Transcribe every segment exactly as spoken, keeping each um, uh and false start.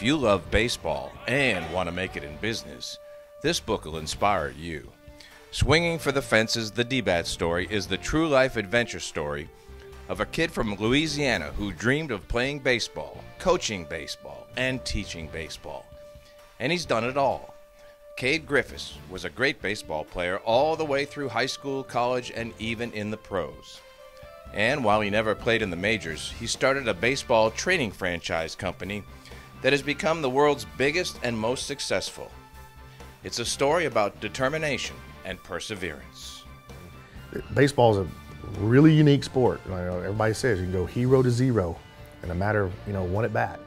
If you love baseball and want to make it in business, this book will inspire you. Swinging for the Fences, the D-Bat story, is the true life adventure story of a kid from Louisiana who dreamed of playing baseball, coaching baseball, and teaching baseball. And he's done it all. Cade Griffiths was a great baseball player all the way through high school, college, and even in the pros. And while he never played in the majors, he started a baseball training franchise company that has become the world's biggest and most successful. It's a story about determination and perseverance. Baseball is a really unique sport. Everybody says you can go hero to zero in a matter of, you know, one at bat.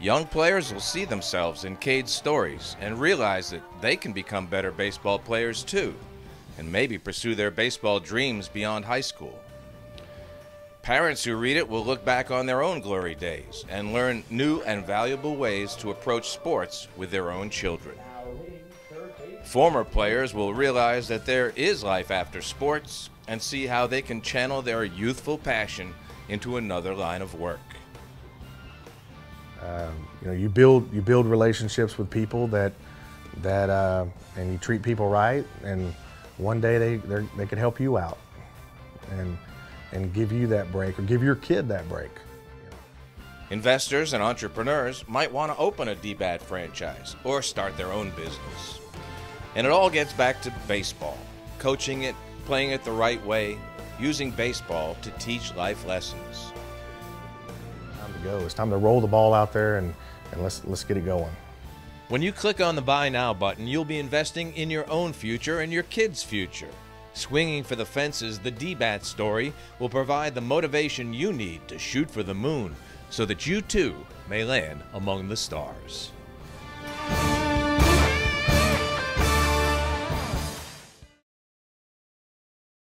Young players will see themselves in Cade's stories and realize that they can become better baseball players too, and maybe pursue their baseball dreams beyond high school. Parents who read it will look back on their own glory days and learn new and valuable ways to approach sports with their own children. Former players will realize that there is life after sports and see how they can channel their youthful passion into another line of work. Uh, you know, you build you build relationships with people that that uh, and you treat people right, and one day they they could help you out and. and give you that break, or give your kid that break. Investors and entrepreneurs might want to open a D-Bat franchise or start their own business. And it all gets back to baseball, coaching it, playing it the right way, using baseball to teach life lessons. Time to go. It's time to roll the ball out there and, and let's, let's get it going. When you click on the Buy Now button, you'll be investing in your own future and your kids' future. Swinging for the Fences, the D-Bat story, will provide the motivation you need to shoot for the moon so that you too may land among the stars.